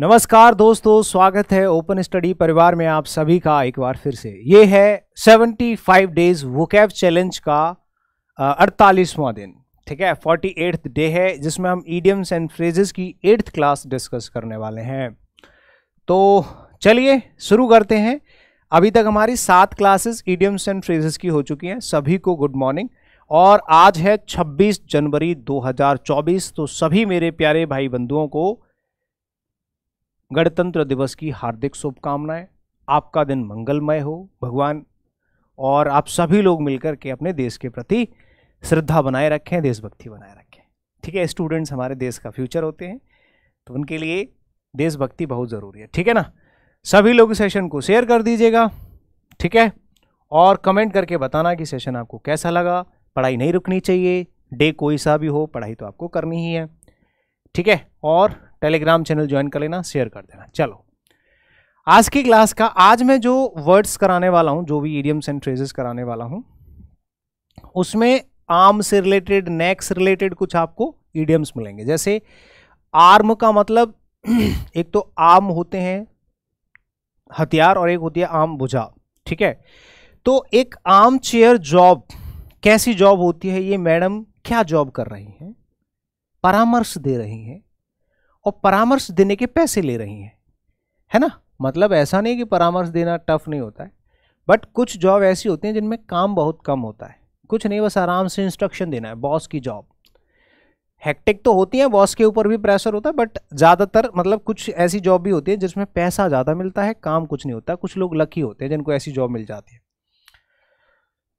नमस्कार दोस्तों, स्वागत है ओपन स्टडी परिवार में आप सभी का एक बार फिर से। ये है 75 डेज वोकैब चैलेंज का 48वां दिन, ठीक है, 48th डे है, जिसमें हम ईडियम्स एंड फ्रेजेस की 8th क्लास डिस्कस करने वाले हैं। तो चलिए शुरू करते हैं। अभी तक हमारी 7 क्लासेस ईडियम्स एंड फ्रेजेस की हो चुकी हैं। सभी को गुड मॉर्निंग। और आज है 26 जनवरी 2024, तो सभी मेरे प्यारे भाई बंधुओं को गणतंत्र दिवस की हार्दिक शुभकामनाएं। आपका दिन मंगलमय हो भगवान, और आप सभी लोग मिलकर के अपने देश के प्रति श्रद्धा बनाए रखें, देशभक्ति बनाए रखें, ठीक है। स्टूडेंट्स हमारे देश का फ्यूचर होते हैं, तो उनके लिए देशभक्ति बहुत ज़रूरी है, ठीक है ना। सभी लोग सेशन को शेयर कर दीजिएगा, ठीक है, और कमेंट करके बताना कि सेशन आपको कैसा लगा। पढ़ाई नहीं रुकनी चाहिए, डे कोई सा भी हो, पढ़ाई तो आपको करनी ही है, ठीक है। और टेलीग्राम चैनल ज्वाइन कर लेना, शेयर कर देना। चलो आज की क्लास का, आज मैं जो वर्ड्स कराने वाला हूँ, जो भी इडियम्स एंड फ्रेजेस कराने वाला हूँ, उसमें आर्म से रिलेटेड, नेक से रिलेटेड कुछ आपको इडियम्स मिलेंगे। जैसे आर्म का मतलब, एक तो आर्म होते हैं हथियार और एक होती है आर्म भुजा, ठीक है। तो एक आर्म चेयर जॉब कैसी जॉब होती है, ये मैडम क्या जॉब कर रही हैं, परामर्श दे रही हैं और परामर्श देने के पैसे ले रही हैं, है ना। मतलब ऐसा नहीं कि परामर्श देना टफ नहीं होता है, बट कुछ जॉब ऐसी होती हैं जिनमें काम बहुत कम होता है, कुछ नहीं, बस आराम से इंस्ट्रक्शन देना है। बॉस की जॉब हैक्टिक तो होती है, बॉस के ऊपर भी प्रेशर होता है, बट ज़्यादातर मतलब कुछ ऐसी जॉब भी होती है जिसमें पैसा ज़्यादा मिलता है, काम कुछ नहीं होता। कुछ लोग लकी होते हैं जिनको ऐसी जॉब मिल जाती है,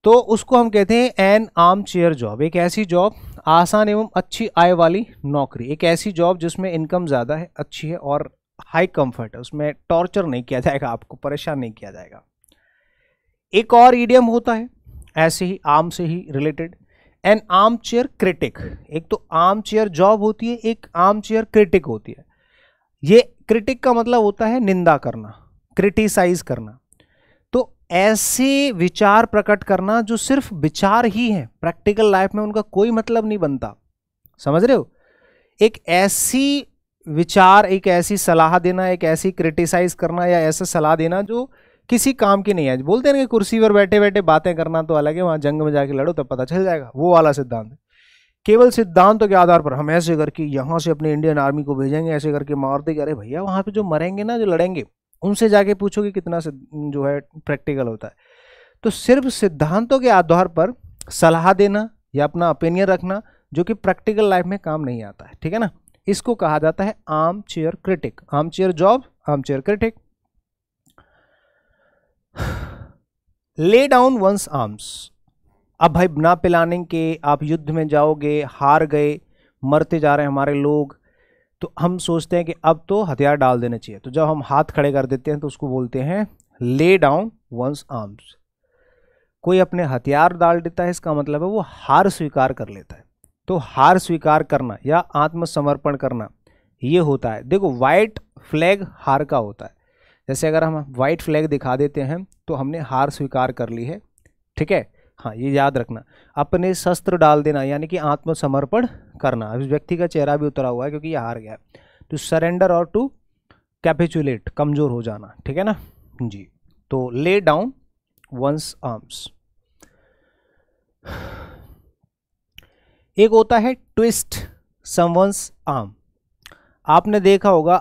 तो उसको हम कहते हैं एन आर्म चेयर जॉब। एक ऐसी जॉब, आसान एवं अच्छी आय वाली नौकरी, एक ऐसी जॉब जिसमें इनकम ज़्यादा है, अच्छी है और हाई कम्फर्ट है, उसमें टॉर्चर नहीं किया जाएगा, आपको परेशान नहीं किया जाएगा। एक और इडियम होता है ऐसे ही आर्म से ही related, an arm chair critic. एक तो आर्म चेयर जॉब होती है, एक आर्म चेयर क्रिटिक होती है। ये क्रिटिक का मतलब होता है निंदा करना, क्रिटिसाइज करना, तो ऐसे विचार प्रकट करना जो सिर्फ विचार ही हैं, प्रैक्टिकल लाइफ में उनका कोई मतलब नहीं बनता, समझ रहे हो। एक ऐसी विचार, एक ऐसी सलाह देना, एक ऐसी क्रिटिसाइज करना या ऐसा सलाह देना जो किसी काम की नहीं है। बोलते हैं कि कुर्सी पर बैठे बैठे बातें करना तो अलग है, वहाँ जंग में जाके लड़ो तब पता चल जाएगा, वो वाला सिद्धांत है। केवल सिद्धांतों के आधार पर हम ऐसे करके यहाँ से अपने इंडियन आर्मी को भेजेंगे, ऐसे करके मारते, अरे भैया वहाँ पे जो मरेंगे ना, जो लड़ेंगे, उनसे जाके पूछोगे कितना जो है प्रैक्टिकल होता है। तो सिर्फ सिद्धांतों के आधार पर सलाह देना या अपना ओपिनियन रखना जो कि प्रैक्टिकल लाइफ में काम नहीं आता है, ठीक है ना, इसको कहा जाता है arm chair critic. Arm chair job, arm chair critic. Lay down one's arms. अब भाई बिना पिलाने के आप युद्ध में जाओगे, हार गए, मरते जा रहे हैं हमारे लोग, तो हम सोचते हैं कि अब तो हथियार डाल देने चाहिए। तो जब हम हाथ खड़े कर देते हैं तो उसको बोलते हैं ले डाउन वंस आर्म्स। कोई अपने हथियार डाल देता है, इसका मतलब है वो हार स्वीकार कर लेता है। तो हार स्वीकार करना या आत्मसमर्पण करना, ये होता है। देखो वाइट फ्लैग हार का होता है, जैसे अगर हम वाइट फ्लैग दिखा देते हैं तो हमने हार स्वीकार कर ली है, ठीक है, हाँ ये याद रखना। अपने शस्त्र डाल देना यानी कि आत्मसमर्पण करना। इस व्यक्ति का चेहरा भी उतरा हुआ है क्योंकि ये हार गया। तो सरेंडर और टू कैपिचुलेट, कमज़ोर हो जाना, ठीक है ना जी। तो ले डाउन वंस आर्म्स। एक होता है ट्विस्ट समवंस आर्म। आपने देखा होगा,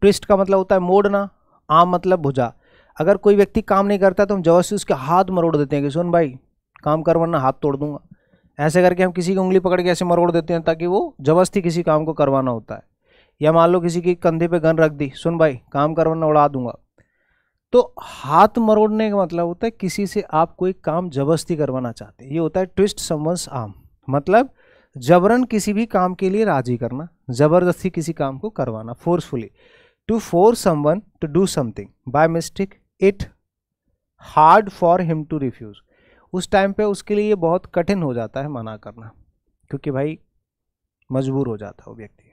ट्विस्ट का मतलब होता है मोड़ना, आम मतलब भुजा। अगर कोई व्यक्ति काम नहीं करता तो हम जबरदस्ती उसके हाथ मरोड़ देते हैं कि सुन भाई काम कर वरना हाथ तोड़ दूंगा, ऐसे करके हम किसी की उंगली पकड़ के ऐसे मरोड़ देते हैं ताकि वो जबरदस्ती किसी काम को करवाना होता है। या मान लो किसी की कंधे पे गन रख दी, सुन भाई काम कर वरना उड़ा दूंगा। तो हाथ मरोड़ने का मतलब होता है किसी से आप कोई काम जबरदस्ती करवाना चाहते हैं, ये होता है ट्विस्ट समवंस आर्म। मतलब जबरन किसी भी काम के लिए राजी करना, जबरदस्ती किसी काम को करवाना, forcefully. To force someone to do something by mistake, it hard for him to refuse. उस टाइम पे उसके लिए बहुत कठिन हो जाता है मना करना, क्योंकि भाई मजबूर हो जाता है वो व्यक्ति।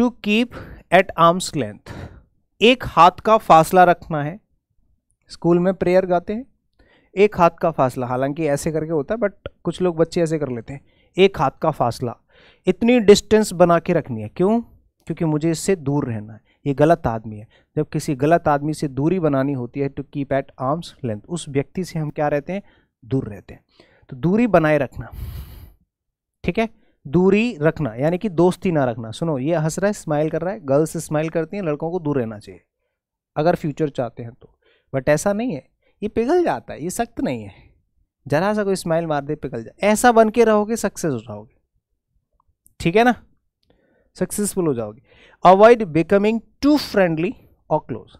To keep at arm's length, एक हाथ का फासला रखना है। स्कूल में प्रेयर गाते हैं एक हाथ का फासला, हालांकि ऐसे करके होता है, बट कुछ लोग बच्चे ऐसे कर लेते हैं, एक हाथ का फासला, इतनी डिस्टेंस बना के रखनी है। क्यों? क्योंकि मुझे इससे दूर रहना है, ये गलत आदमी है। जब किसी गलत आदमी से दूरी बनानी होती है to keep at arm's length, उस व्यक्ति से हम क्या रहते हैं, दूर रहते हैं। तो दूरी बनाए रखना, ठीक है, दूरी रखना यानी कि दोस्ती ना रखना। सुनो, ये हंस रहा है, स्माइल कर रहा है, गर्ल्स स्माइल करती हैं, लड़कों को दूर रहना चाहिए अगर फ्यूचर चाहते हैं तो। बट ऐसा नहीं है, ये पिघल जाता है, ये सख्त नहीं है, जरा सा कोई स्माइल मार दे पिघल जाए। ऐसा बन के रहोगे सक्सेस हो जाओगे, ठीक है ना, सक्सेसफुल हो जाओगे। अवॉइड बिकमिंग टू फ्रेंडली और क्लोज,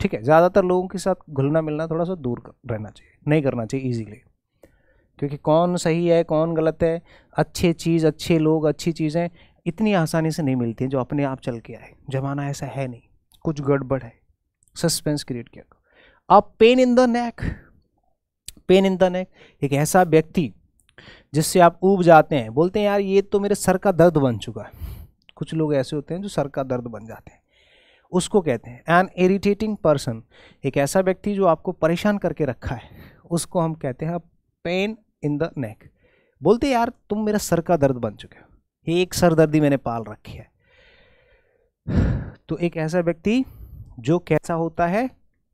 ठीक है, ज़्यादातर लोगों के साथ घुलना मिलना थोड़ा सा दूर रहना चाहिए, नहीं करना चाहिए ईजीली, क्योंकि कौन सही है कौन गलत है, अच्छे चीज़, अच्छे लोग, अच्छी चीज़ें इतनी आसानी से नहीं मिलती हैं जो अपने आप चल के आए। ज़माना ऐसा है नहीं, कुछ गड़बड़ है, सस्पेंस क्रिएट किया। अब pain in the neck, pain in the neck एक ऐसा व्यक्ति जिससे आप ऊब जाते हैं, बोलते हैं यार ये तो मेरे सर का दर्द बन चुका है। कुछ लोग ऐसे होते हैं जो सर का दर्द बन जाते हैं, उसको कहते हैं एन इरिटेटिंग पर्सन। एक ऐसा व्यक्ति जो आपको परेशान करके रखा है, उसको हम कहते हैं पेन इन द नेक। बोलते हैं यार तुम मेरा सर का दर्द बन चुके हो, ये एक सरदर्दी मैंने पाल रखी है। तो एक ऐसा व्यक्ति जो कैसा होता है,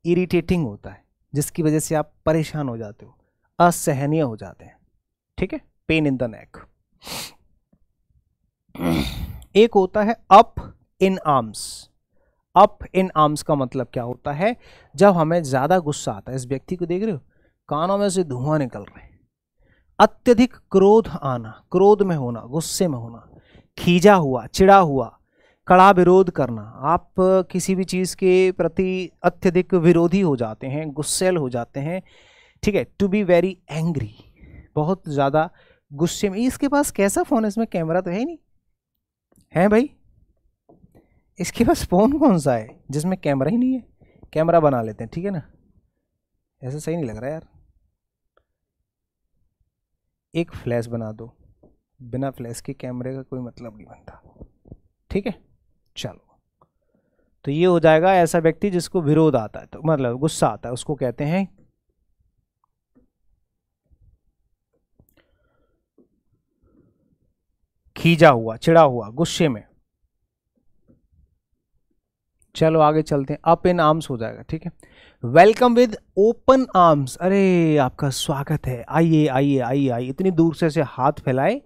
इरिटेटिंग होता है, जिसकी वजह से आप परेशान हो जाते हो, असहनीय हो जाते हैं, ठीक है, पेन इन द नेक। एक होता है up in arms. Up in arms का मतलब क्या होता है, जब हमें ज़्यादा गुस्सा आता है, इस व्यक्ति को देख रहे हो, कानों में से धुआं निकल रहे हैं, अत्यधिक क्रोध आना, क्रोध में होना, गुस्से में होना, खीजा हुआ, चिड़ा हुआ, कड़ा विरोध करना, आप किसी भी चीज़ के प्रति अत्यधिक विरोधी हो जाते हैं, गुस्सेल हो जाते हैं, ठीक है। टू बी वेरी एंग्री, बहुत ज़्यादा गुस्से में। इसके पास कैसा फ़ोन है, इसमें कैमरा तो है ही नहीं, है भाई, इसके पास फ़ोन कौन सा है जिसमें कैमरा ही नहीं है, कैमरा बना लेते हैं, ठीक है ना, ऐसा सही नहीं लग रहा यार, एक फ्लैश बना दो, बिना फ्लैश के कैमरे का कोई मतलब नहीं बनता, ठीक है। चलो, तो ये हो जाएगा ऐसा व्यक्ति जिसको विरोध आता है, तो मतलब गुस्सा आता है, उसको कहते हैं खीजा हुआ, चिढ़ा हुआ, गुस्से में। चलो आगे चलते हैं, अप इन आर्म्स हो जाएगा, ठीक है। वेलकम विद ओपन आर्म्स, अरे आपका स्वागत है, आइए आइए आइए आइए, इतनी दूर से ऐसे हाथ फैलाए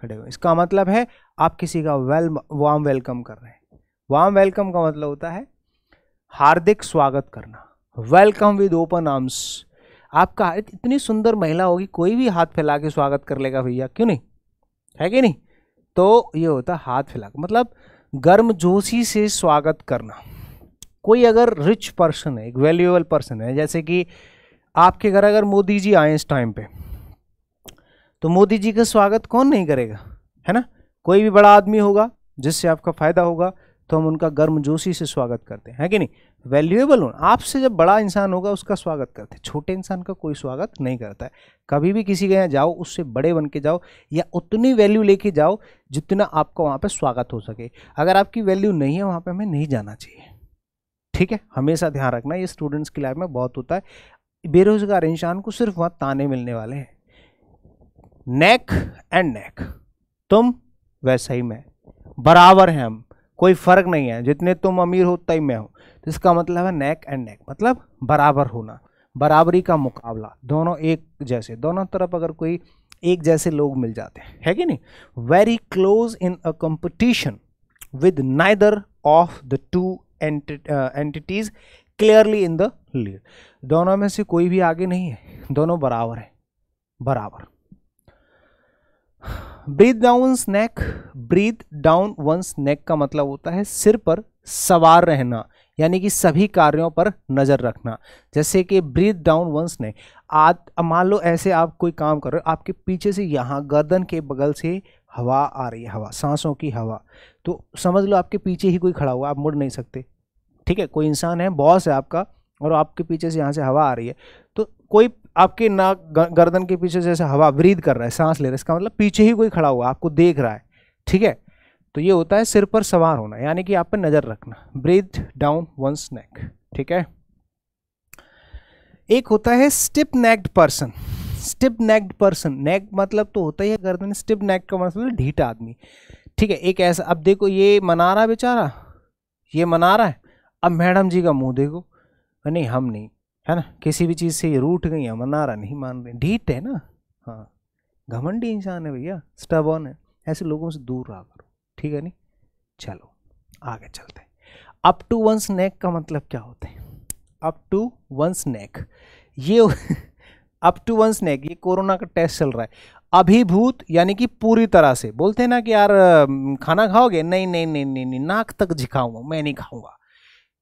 खड़े हो, इसका मतलब है आप किसी का वार्म वेलकम कर रहे हैं। वार्म वेलकम का मतलब होता है हार्दिक स्वागत करना। वेलकम विद ओपन आर्म्स, आपका इतनी सुंदर महिला होगी कोई भी हाथ फैला के स्वागत कर लेगा भैया, क्यों नहीं, है कि नहीं। तो ये होता है हाथ फैला, मतलब गर्मजोशी से स्वागत करना। कोई अगर रिच पर्सन है, एक वैल्यूएबल पर्सन है, जैसे कि आपके घर अगर मोदी जी आए इस टाइम पे, तो मोदी जी का स्वागत कौन नहीं करेगा, है ना। कोई भी बड़ा आदमी होगा जिससे आपका फ़ायदा होगा, तो हम उनका गर्मजोशी से स्वागत करते हैं, है कि नहीं। वैल्यूएबल हो, आपसे जब बड़ा इंसान होगा उसका स्वागत करते हैं, छोटे इंसान का कोई स्वागत नहीं करता है। कभी भी किसी के यहाँ जाओ, उससे बड़े बन के जाओ, या उतनी वैल्यू लेके जाओ जितना आपका वहाँ पे स्वागत हो सके। अगर आपकी वैल्यू नहीं है वहाँ पे, हमें नहीं जाना चाहिए, ठीक है, हमेशा ध्यान रखना। ये स्टूडेंट्स की लाइफ में बहुत होता है, बेरोजगार इंसान को सिर्फ वहाँ ताने मिलने वाले हैं। नेक एंड नेक, तुम वैसा ही मैं, बराबर हैं हम, कोई फ़र्क नहीं है, जितने तुम अमीर हो उतना ही मैं हूँ। तो इसका मतलब है नेक एंड नेक, मतलब बराबर होना, बराबरी का मुकाबला, दोनों एक जैसे, दोनों तरफ अगर कोई एक जैसे लोग मिल जाते हैं, है कि नहीं। Very close in a competition with neither of the two entities clearly in the lead, दोनों में से कोई भी आगे नहीं है, दोनों बराबर हैं, बराबर। Breathe down neck, breathe down one's neck का मतलब होता है सिर पर सवार रहना, यानी कि सभी कार्यों पर नज़र रखना। जैसे कि ब्रीथ डाउन वंस नेक, आज मान लो ऐसे आप कोई काम कर रहे हो, आपके पीछे से यहाँ गर्दन के बगल से हवा आ रही है, हवा, सांसों की हवा, तो समझ लो आपके पीछे ही कोई खड़ा हुआ, आप मुड़ नहीं सकते, ठीक है। कोई इंसान है, बॉस है आपका, और आपके पीछे से यहाँ से हवा आ रही है, तो कोई आपके नाक गर्दन के पीछे जैसे हवा ब्रीद कर रहा है, सांस ले रहा है, इसका मतलब पीछे ही कोई खड़ा हुआ, आपको देख रहा है, ठीक है। तो ये होता है सिर पर सवार होना, यानी कि आप पर नज़र रखना, ब्रीथ डाउन वंस नेक, ठीक है। एक होता है stiff necked person, stiff necked person, neck मतलब तो होता ही है गर्दन, स्टिफ नेक का मतलब ढीठा आदमी। ठीक है, एक ऐसा। अब देखो ये मना रहा बेचारा, ये मना रहा है। अब मैडम जी का मुंह देखो, नहीं हम नहीं, है ना, किसी भी चीज़ से ये रूठ गई है, मना रहा नहीं मान रहे, ढीठ है ना, हाँ घमंडी इंसान है भैया, स्टबॉर्न है, ऐसे लोगों से दूर रहा करो, ठीक है। नहीं चलो आगे चलते हैं। अप टू वंस नेक का मतलब क्या होता है? अप टू वंस नेक, ये अप टू वंस नेक ये कोरोना का टेस्ट चल रहा है। अभिभूत यानी कि पूरी तरह से, बोलते हैं ना कि यार खाना खाओगे, नहीं नहीं नहीं नहीं, नहीं नाक तक झिकाऊंगा, मैं नहीं खाऊंगा,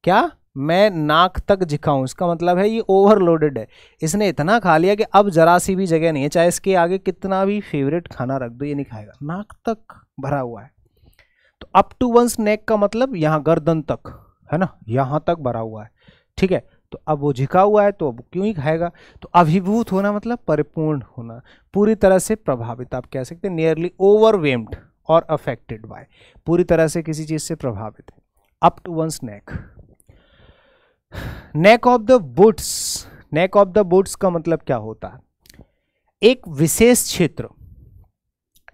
क्या मैं नाक तक झिकाऊं, इसका मतलब है ये ओवरलोडेड है, इसने इतना खा लिया कि अब जरा सी भी जगह नहीं है, चाहे इसके आगे कितना भी फेवरेट खाना रख दो ये नहीं खाएगा, नाक तक भरा हुआ है। तो अप टू वंस नेक का मतलब यहाँ गर्दन तक, है ना, यहाँ तक भरा हुआ है, ठीक है। तो अब वो झिका हुआ है तो अब क्यों ही खाएगा। तो अभिभूत होना मतलब परिपूर्ण होना, पूरी तरह से प्रभावित, आप कह सकते हैं नियरली ओवरवेम्ड और अफेक्टेड बाय, पूरी तरह से किसी चीज़ से प्रभावित है, up to one's neck. Neck of the boots, neck of the boots का मतलब क्या होता है? एक विशेष क्षेत्र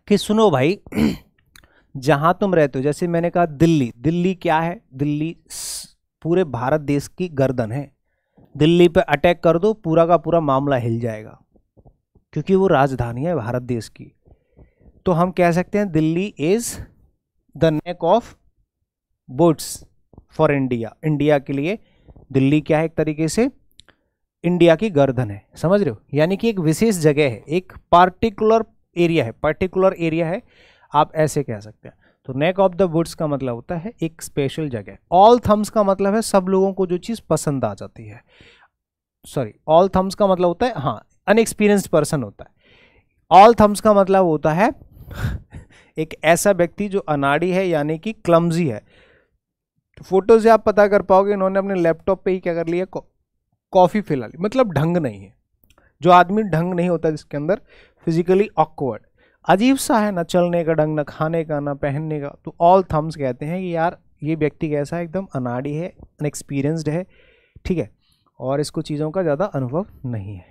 कि सुनो भाई, जहां तुम रहते हो, जैसे मैंने कहा दिल्ली, दिल्ली क्या है? दिल्ली पूरे भारत देश की गर्दन है। दिल्ली पे अटैक कर दो, पूरा का पूरा मामला हिल जाएगा, क्योंकि वो राजधानी है भारत देश की। तो हम कह सकते हैं Delhi is the neck of boots for India, India के लिए दिल्ली क्या है? एक तरीके से इंडिया की गर्दन है, समझ रहे हो, यानी कि एक विशेष जगह है, एक पार्टिकुलर एरिया है, पर्टिकुलर एरिया है, आप ऐसे कह सकते हैं। तो नेक ऑफ द वुड्स का मतलब होता है एक स्पेशल जगह। ऑल थम्स का मतलब है सब लोगों को जो चीज़ पसंद आ जाती है, सॉरी ऑल थम्स का मतलब होता है, हाँ अनएक्सपीरियंस्ड पर्सन होता है। ऑल थम्स का मतलब होता है एक ऐसा व्यक्ति जो अनाड़ी है, यानी कि क्लम्जी है। फोटो से आप पता कर पाओगे इन्होंने अपने लैपटॉप पे ही क्या कर लिया, कॉफ़ी फैला ली, मतलब ढंग नहीं है, जो आदमी ढंग नहीं होता, जिसके अंदर फिजिकली ऑकवर्ड, अजीब सा है, ना चलने का ढंग, ना खाने का, ना पहनने का। तो ऑल थम्स कहते हैं कि यार ये व्यक्ति कैसा है, एकदम अनाड़ी है, अनएक्सपीरियंस्ड है, ठीक है, और इसको चीज़ों का ज़्यादा अनुभव नहीं है।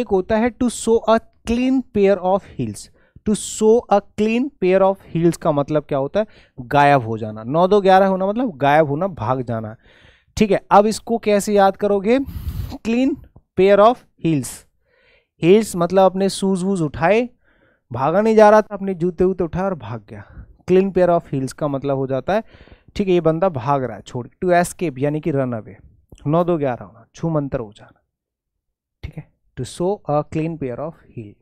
एक होता है to show a clean pair of heels, to show a clean pair of heels का मतलब क्या होता है? गायब हो जाना, 9-2-11 होना मतलब गायब होना, भाग जाना, ठीक है। अब इसको कैसे याद करोगे? Clean pair of heels, heels मतलब अपने शूज़ वूज उठाए, भागा नहीं जा रहा था, अपने जूते वूते उठाए और भाग गया, क्लीन पेयर ऑफ हील्स का मतलब हो जाता है, ठीक है, ये बंदा भाग रहा है छोड़। टू एस्केप यानी कि रन अवे, 9-2-11 होना, छू मंतर हो जाना, ठीक है, to show a clean pair of heel.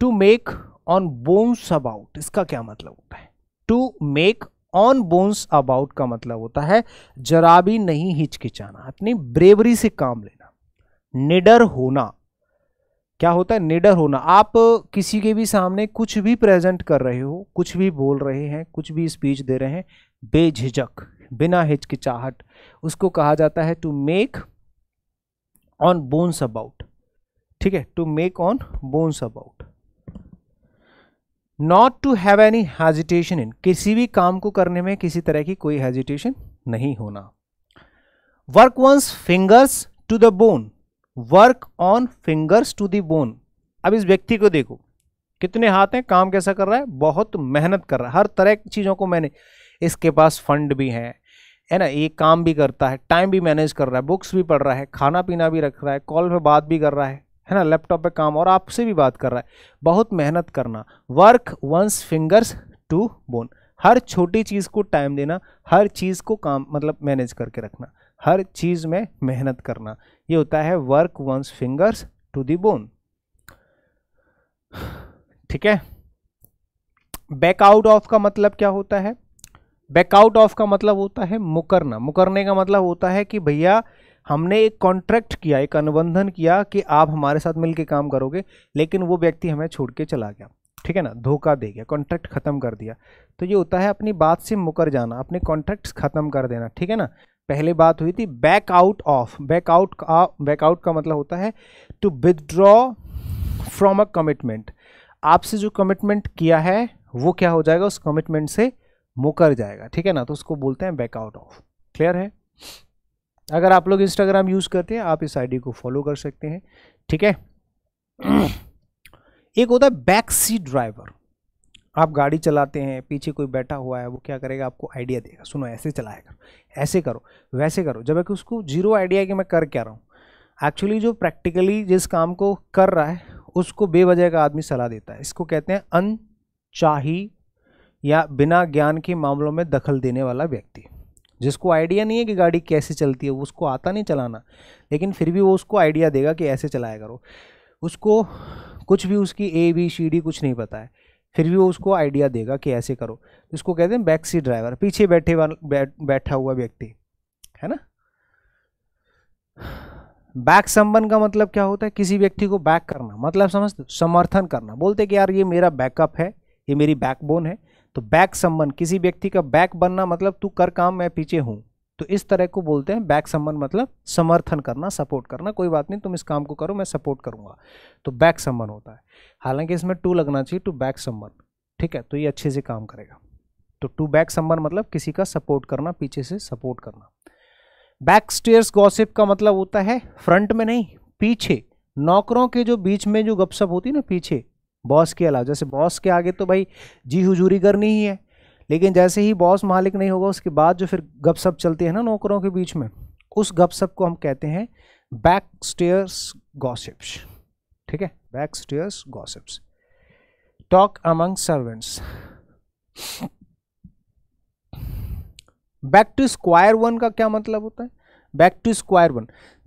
To make on bones about, इसका क्या मतलब होता है? To make on bones about का मतलब होता है जरा भी नहीं हिचकिचाना, अपनी ब्रेवरी से काम लेना, निडर होना। क्या होता है निडर होना? आप किसी के भी सामने कुछ भी प्रेजेंट कर रहे हो, कुछ भी बोल रहे हैं, कुछ भी स्पीच दे रहे हैं, बेझिझक, बिना हिचकिचाहट, उसको कहा जाता है to make on bones about, ठीक है, to make on bones about. Not to have any hesitation in, किसी भी काम को करने में किसी तरह की कोई हेजिटेशन नहीं होना। Work one's fingers to the bone, work on fingers to the bone. अब इस व्यक्ति को देखो, कितने हाथ हैं, काम कैसा कर रहा है, बहुत मेहनत कर रहा है, हर तरह की चीज़ों को मैंने, इसके पास फंड भी हैं, है ना, ये काम भी करता है, टाइम भी मैनेज कर रहा है, बुक्स भी पढ़ रहा है, खाना पीना भी रख रहा है, कॉल पे बात भी कर रहा है ना, लैपटॉप पे काम, और आपसे भी बात कर रहा है, बहुत मेहनत करना। Work one's fingers to bone, हर छोटी चीज़ को टाइम देना, हर चीज़ को काम मतलब मैनेज करके रखना, हर चीज़ में मेहनत करना, ये होता है work one's fingers to the bone, ठीक है। बैक आउट ऑफ का मतलब क्या होता है? बैक आउट ऑफ का मतलब होता है मुकरना। मुकरने का मतलब होता है कि भैया हमने एक कॉन्ट्रैक्ट किया, एक अनुबंधन किया कि आप हमारे साथ मिलके काम करोगे, लेकिन वो व्यक्ति हमें छोड़ के चला गया, ठीक है ना, धोखा दे गया, कॉन्ट्रैक्ट ख़त्म कर दिया। तो ये होता है अपनी बात से मुकर जाना, अपने कॉन्ट्रैक्ट ख़त्म कर देना, ठीक है ना। पहले बात हुई थी back out of, back out का मतलब होता है to withdraw from a commitment, आपसे जो कमिटमेंट किया है वो क्या हो जाएगा, उस कमिटमेंट से मुकर जाएगा, ठीक है ना, तो उसको बोलते हैं बैक आउट ऑफ। क्लियर है? अगर आप लोग इंस्टाग्राम यूज़ करते हैं आप इस आईडी को फॉलो कर सकते हैं, ठीक है। एक होता है बैक सीट ड्राइवर, आप गाड़ी चलाते हैं, पीछे कोई बैठा हुआ है, वो क्या करेगा, आपको आइडिया देगा, सुनो ऐसे चलाया करो, ऐसे करो, वैसे करो, जबकि उसको जीरो आइडिया है कि मैं कर क्या रहा हूँ। एक्चुअली जो प्रैक्टिकली जिस काम को कर रहा है उसको बेवजह का आदमी सलाह देता है। इसको कहते हैं अनचाही या बिना ज्ञान के मामलों में दखल देने वाला व्यक्ति। जिसको आइडिया नहीं है कि गाड़ी कैसे चलती है, उसको आता नहीं चलाना, लेकिन फिर भी वो उसको आइडिया देगा कि ऐसे चलाया करो। उसको कुछ भी उसकी ए बी सी डी कुछ नहीं पता है, फिर भी वो उसको आइडिया देगा कि ऐसे करो। इसको कहते हैं बैक सीट ड्राइवर, पीछे बैठा हुआ व्यक्ति, है ना। बैक संबंध का मतलब क्या होता है, किसी व्यक्ति को बैक करना, मतलब समझते, समर्थन करना। बोलते कि यार ये मेरा बैकअप है, ये मेरी बैकबोन है। तो बैक संबंध, किसी व्यक्ति का बैक बनना, मतलब तू कर काम, मैं पीछे हूँ, तो इस तरह को बोलते हैं बैक संबंध, मतलब समर्थन करना, सपोर्ट करना। कोई बात नहीं, तुम इस काम को करो, मैं सपोर्ट करूँगा, तो बैक संबंध होता है। हालांकि इसमें टू लगना चाहिए, टू बैक संबंध, ठीक है, तो ये अच्छे से काम करेगा। तो टू बैक संबंध मतलब किसी का सपोर्ट करना, पीछे से सपोर्ट करना। बैक स्टेयर्स गॉसिप का मतलब होता है फ्रंट में नहीं, पीछे, नौकरों के जो बीच में जो गपशप होती है ना, पीछे, बॉस के अलावा। जैसे बॉस के आगे तो भाई जी हुजूरी करनी ही है, लेकिन जैसे ही बॉस मालिक नहीं होगा, उसके बाद जो फिर गपशप चलते हैं ना नौकरों के बीच में, उस गपशप को हम कहते हैं बैक स्टेयर्स गॉसिप्स, ठीक है, back stairs gossips. Talk among servants. Back to square one का क्या मतलब होता है, बैक टू स्क्वायर वन,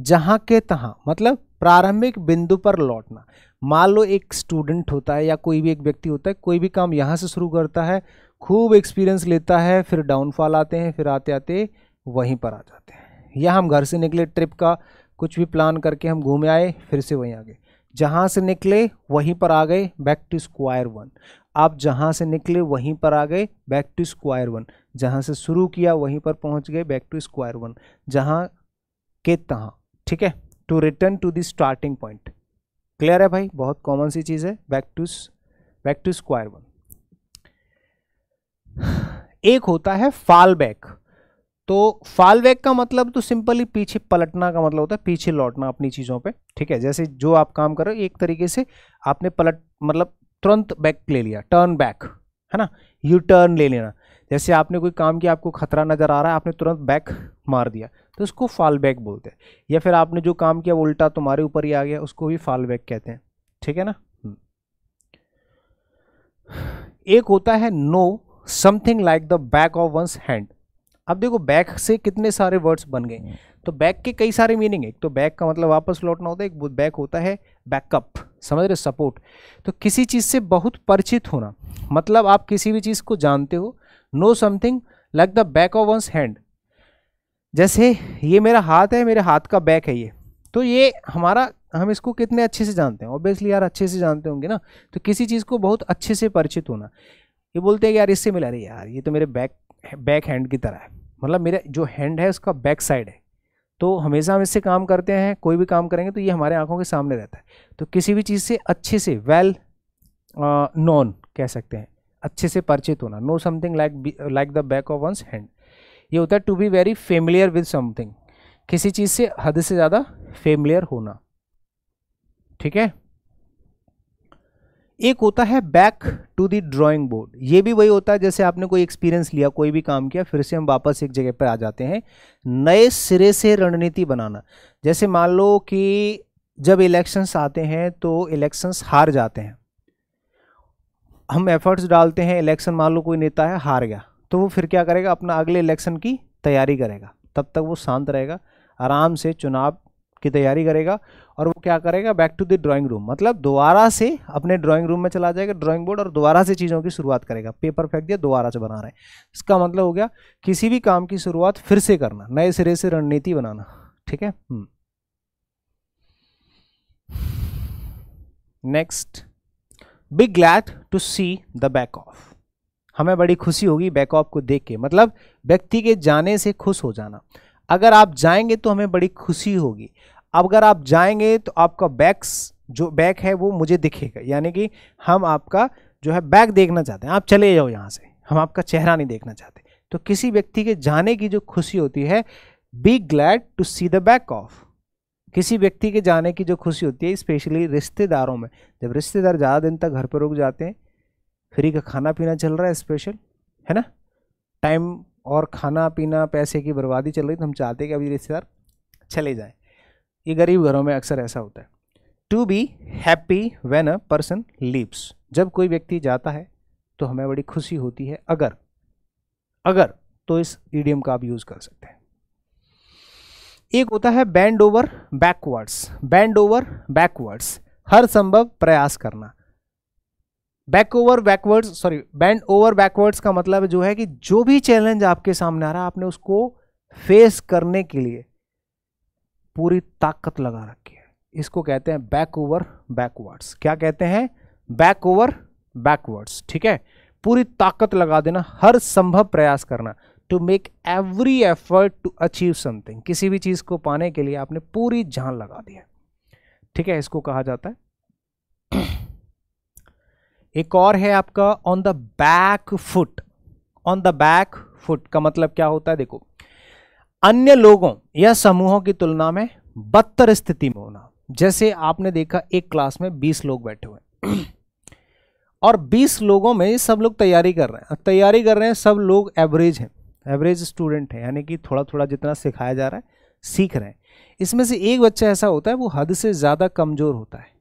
जहाँ के तहाँ, मतलब प्रारंभिक बिंदु पर लौटना। मान लो एक स्टूडेंट होता है या कोई भी एक व्यक्ति होता है, कोई भी काम यहाँ से शुरू करता है, खूब एक्सपीरियंस लेता है, फिर डाउनफॉल आते हैं, फिर आते आते वहीं पर आ जाते हैं। या हम घर से निकले, ट्रिप का कुछ भी प्लान करके हम घूमे आए, फिर से वहीं आ गए, जहाँ से निकले वहीं पर आ गए, बैक टू स्क्वायर वन। आप जहाँ से निकले वहीं पर आ गए, बैक टू स्क्वायर वन। जहाँ से शुरू किया वहीं पर पहुँच गए, बैक टू स्क्वायर वन, जहाँ के तहाँ, ठीक है। To return to the starting point, clear है भाई, बहुत कॉमन सी चीज़ है, बैक टू स्क्वायर वन। एक होता है फॉल बैक, तो फॉल बैक का मतलब तो सिंपली पीछे पलटना का मतलब होता है पीछे लौटना अपनी चीज़ों पे, ठीक है। जैसे जो आप काम कर रहे हो, एक तरीके से आपने पलट, मतलब तुरंत बैक ले लिया, टर्न बैक, है ना, यू टर्न ले लेना। जैसे आपने कोई काम किया, आपको खतरा नज़र आ रहा है, आपने तुरंत बैक मार दिया, तो उसको फॉल बैक बोलते हैं। या फिर आपने जो काम किया उल्टा तुम्हारे ऊपर ही आ गया, उसको भी फॉल बैक कहते हैं, ठीक है ना। एक होता है know something like the back of one's hand. अब देखो बैक से कितने सारे वर्ड्स बन गए, तो बैक के कई सारे मीनिंग है। एक तो बैक का मतलब वापस लौटना होता है, एक बैक होता है बैकअप, समझ रहे, सपोर्ट। तो किसी चीज़ से बहुत परिचित होना, मतलब आप किसी भी चीज़ को जानते हो। Know something like the back of one's hand, जैसे ये मेरा हाथ है, मेरे हाथ का बैक है ये, तो ये हमारा, हम इसको कितने अच्छे से जानते हैं, ऑब्वियसली यार अच्छे से जानते होंगे ना। तो किसी चीज़ को बहुत अच्छे से परिचित होना, ये बोलते हैं कि यार इससे मिला, रही यार ये तो मेरे बैक हैंड की तरह है, मतलब मेरे जो हैंड है उसका बैक साइड है। तो हमेशा हम इससे काम करते हैं, कोई भी काम करेंगे तो ये हमारे आंखों के सामने रहता है। तो किसी भी चीज़ से अच्छे से वेल नॉन कह सकते हैं, अच्छे से परिचित होना। Know something like the back of one's hand. ये होता है to be very familiar with something, किसी चीज़ से हद से ज़्यादा फेमिलियर होना, ठीक है। एक होता है back to the drawing board. ये भी वही होता है जैसे आपने कोई एक्सपीरियंस लिया, कोई भी काम किया, फिर से हम वापस एक जगह पर आ जाते हैं, नए सिरे से रणनीति बनाना। जैसे मान लो कि जब इलेक्शंस आते हैं तो इलेक्शंस हार जाते हैं, हम एफर्ट्स डालते हैं, इलेक्शन मान लो कोई नेता है हार गया, तो वो फिर क्या करेगा, अपना अगले इलेक्शन की तैयारी करेगा। तब तक वो शांत रहेगा, आराम से चुनाव की तैयारी करेगा, और वो क्या करेगा, back to the drawing room, मतलब दोबारा से अपने ड्राइंग रूम में चला जाएगा, ड्राइंग बोर्ड, और दोबारा से चीज़ों की शुरुआत करेगा। पेपर फेंक दिया, दोबारा से बना रहे हैं, इसका मतलब हो गया किसी भी काम की शुरुआत फिर से करना, नए सिरे से रणनीति बनाना, ठीक है। Next, be glad to see the back of. हमें बड़ी खुशी होगी बैक ऑफ को देख के, मतलब व्यक्ति के जाने से खुश हो जाना। अगर आप जाएंगे तो हमें बड़ी खुशी होगी, अगर आप जाएंगे तो आपका बैक्स जो बैक है वो मुझे दिखेगा, यानी कि हम आपका जो है बैक देखना चाहते हैं, आप चले जाओ यहाँ से, हम आपका चेहरा नहीं देखना चाहते। तो किसी व्यक्ति के जाने की जो खुशी होती है, be glad to see the back of. किसी व्यक्ति के जाने की जो खुशी होती है, स्पेशली रिश्तेदारों में, जब रिश्तेदार ज़्यादा दिन तक घर पर रुक जाते हैं, फ्री का खाना पीना चल रहा है स्पेशल, है ना, टाइम और खाना पीना पैसे की बर्बादी चल रही, तो हम चाहते हैं कि अभी रिश्तेदार चले जाएं। ये गरीब घरों में अक्सर ऐसा होता है। To be happy when a person leaves, जब कोई व्यक्ति जाता है तो हमें बड़ी खुशी होती है। अगर तो इस इडियम का आप यूज़ कर सकते हैं। एक होता है bend over backwards. Bend over backwards, हर संभव प्रयास करना। बेंड ओवर बैकवर्ड्स का मतलब जो है कि जो भी चैलेंज आपके सामने आ रहा है आपने उसको फेस करने के लिए पूरी ताकत लगा रखी है, इसको कहते हैं बैक ओवर बैकवर्ड्स। क्या कहते हैं? बैक ओवर बैकवर्ड्स, ठीक है। पूरी ताकत लगा देना, हर संभव प्रयास करना। To make every effort to achieve something, किसी भी चीज़ को पाने के लिए आपने पूरी जान लगा दी है, ठीक है, इसको कहा जाता है। एक और है आपका on the back foot. On the back foot का मतलब क्या होता है? देखो, अन्य लोगों या समूहों की तुलना में बदतर स्थिति में होना। जैसे आपने देखा एक क्लास में 20 लोग बैठे हुए हैं और 20 लोगों में सब लोग तैयारी कर रहे हैं, सब लोग एवरेज हैं, एवरेज स्टूडेंट हैं, यानी कि थोड़ा थोड़ा जितना सिखाया जा रहा है सीख रहे हैं। इसमें से एक बच्चा ऐसा होता है वो हद से ज़्यादा कमज़ोर होता है।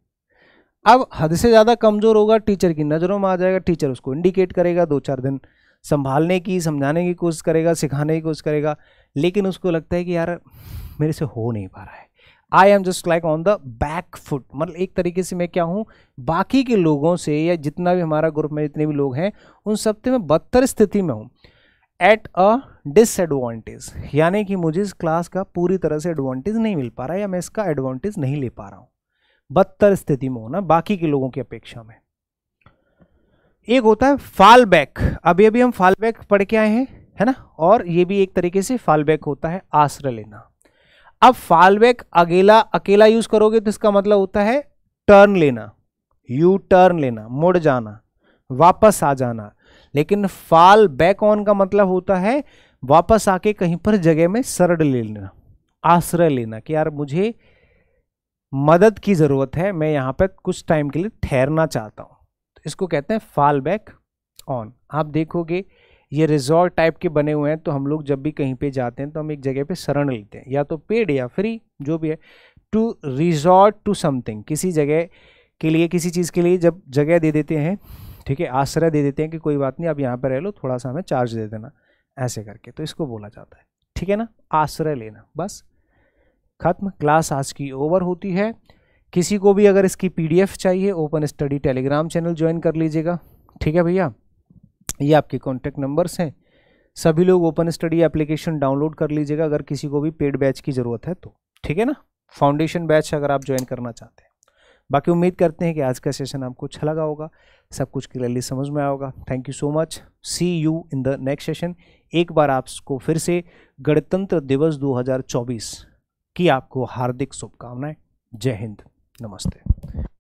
अब हद से ज़्यादा कमज़ोर होगा, टीचर की नज़रों में आ जाएगा, टीचर उसको इंडिकेट करेगा, 2-4 दिन संभालने की, समझाने की कोशिश करेगा, सिखाने की कोशिश करेगा, लेकिन उसको लगता है कि यार मेरे से हो नहीं पा रहा है। I am just like on the back foot, मतलब एक तरीके से मैं क्या हूँ, बाकी के लोगों से या जितना भी हमारा ग्रुप में जितने भी लोग हैं उन सब से मैं बदतर स्थिति में हूँ। एट अ डिसएडवांटेज, यानी कि मुझे इस क्लास का पूरी तरह से एडवांटेज नहीं मिल पा रहा है या मैं इसका एडवांटेज नहीं ले पा रहा हूँ। बदतर स्थिति में होना बाकी के लोगों की अपेक्षा में। एक होता है फॉल बैक। अभी हम फॉल बैक पढ़ के आए हैं, है ना, और ये भी एक तरीके से फॉल बैक होता है, आश्रय लेना। अब फॉल बैक अकेला यूज करोगे तो इसका मतलब होता है टर्न लेना, यू टर्न लेना, मुड़ जाना, वापस आ जाना। लेकिन फॉल बैक ऑन का मतलब होता है वापस आके कहीं पर जगह में शरण ले लेना, आश्रय लेना, कि यार मुझे मदद की ज़रूरत है, मैं यहाँ पर कुछ टाइम के लिए ठहरना चाहता हूँ, तो इसको कहते हैं फॉल बैक ऑन। आप देखोगे ये रिजॉर्ट टाइप के बने हुए हैं, तो हम लोग जब भी कहीं पे जाते हैं तो हम एक जगह पे शरण लेते हैं, या तो पेड या फ्री, जो भी है। टू रिजॉर्ट टू समथिंग, किसी जगह के लिए, किसी चीज़ के लिए जब जगह दे देते हैं, ठीक है, आश्रय दे देते हैं कि कोई बात नहीं आप यहाँ पर रह लो, थोड़ा सा हमें चार्ज दे देना, ऐसे करके, तो इसको बोला जाता है, ठीक है ना, आश्रय लेना। बस खत्म, क्लास आज की ओवर होती है। किसी को भी अगर इसकी PDF चाहिए, open study Telegram channel join कर लीजिएगा, ठीक है भैया। ये आपके कॉन्टैक्ट नंबर्स हैं, सभी लोग ओपन स्टडी एप्लीकेशन डाउनलोड कर लीजिएगा अगर किसी को भी पेड बैच की ज़रूरत है तो, ठीक है ना, फाउंडेशन बैच अगर आप ज्वाइन करना चाहते हैं। बाकी उम्मीद करते हैं कि आज का सेशन आपको अच्छा लगा होगा, सब कुछ क्लियरली समझ में आया होगा। Thank you so much, see you in the next session. एक बार आपको फिर से गणतंत्र दिवस 2024 की आपको हार्दिक शुभकामनाएं। जय हिंद, नमस्ते।